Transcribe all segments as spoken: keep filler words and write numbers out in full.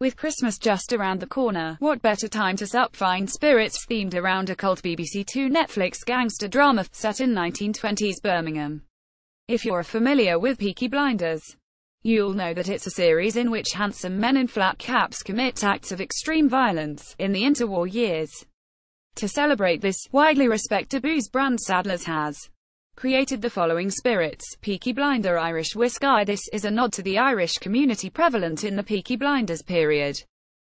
With Christmas just around the corner, what better time to sup fine spirits themed around a cult B B C two Netflix gangster drama, set in nineteen twenties Birmingham. If you're familiar with Peaky Blinders, you'll know that it's a series in which handsome men in flat caps commit acts of extreme violence, in the interwar years. To celebrate this, widely respected booze brand Sadler's has created the following spirits: Peaky Blinder Irish Whiskey. This is a nod to the Irish community prevalent in the Peaky Blinders period,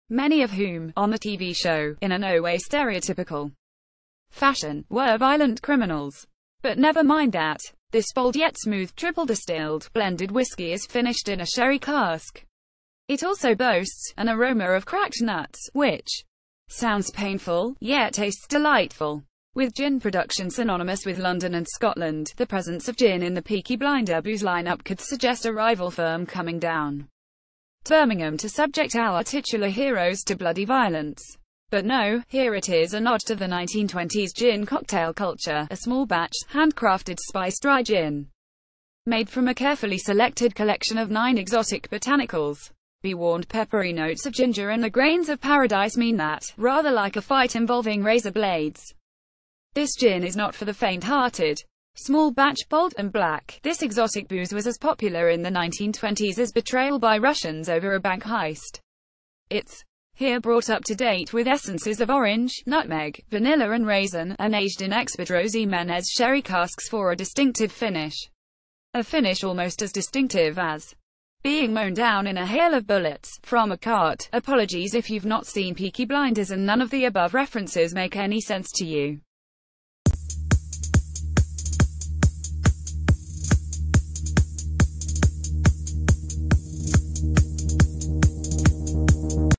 many of whom, on the T V show, in a no way stereotypical fashion, were violent criminals. But never mind that. This bold yet smooth triple distilled, blended whiskey is finished in a sherry cask. It also boasts an aroma of cracked nuts, which sounds painful, yet tastes delightful. With gin production synonymous with London and Scotland, the presence of gin in the Peaky Blinder booze lineup could suggest a rival firm coming down to Birmingham to subject our titular heroes to bloody violence. But no, here it is a nod to the nineteen twenties gin cocktail culture: a small batch, handcrafted spiced dry gin, made from a carefully selected collection of nine exotic botanicals. Be warned, peppery notes of ginger and the grains of paradise mean that, rather like a fight involving razor blades, this gin is not for the faint-hearted. Small batch, bold and black, this exotic booze was as popular in the nineteen twenties as betrayal by Russians over a bank heist. It's here brought up to date with essences of orange, nutmeg, vanilla and raisin, and aged in Expadrosi Menez sherry casks for a distinctive finish. A finish almost as distinctive as being mown down in a hail of bullets from a cart. Apologies if you've not seen Peaky Blinders and none of the above references make any sense to you.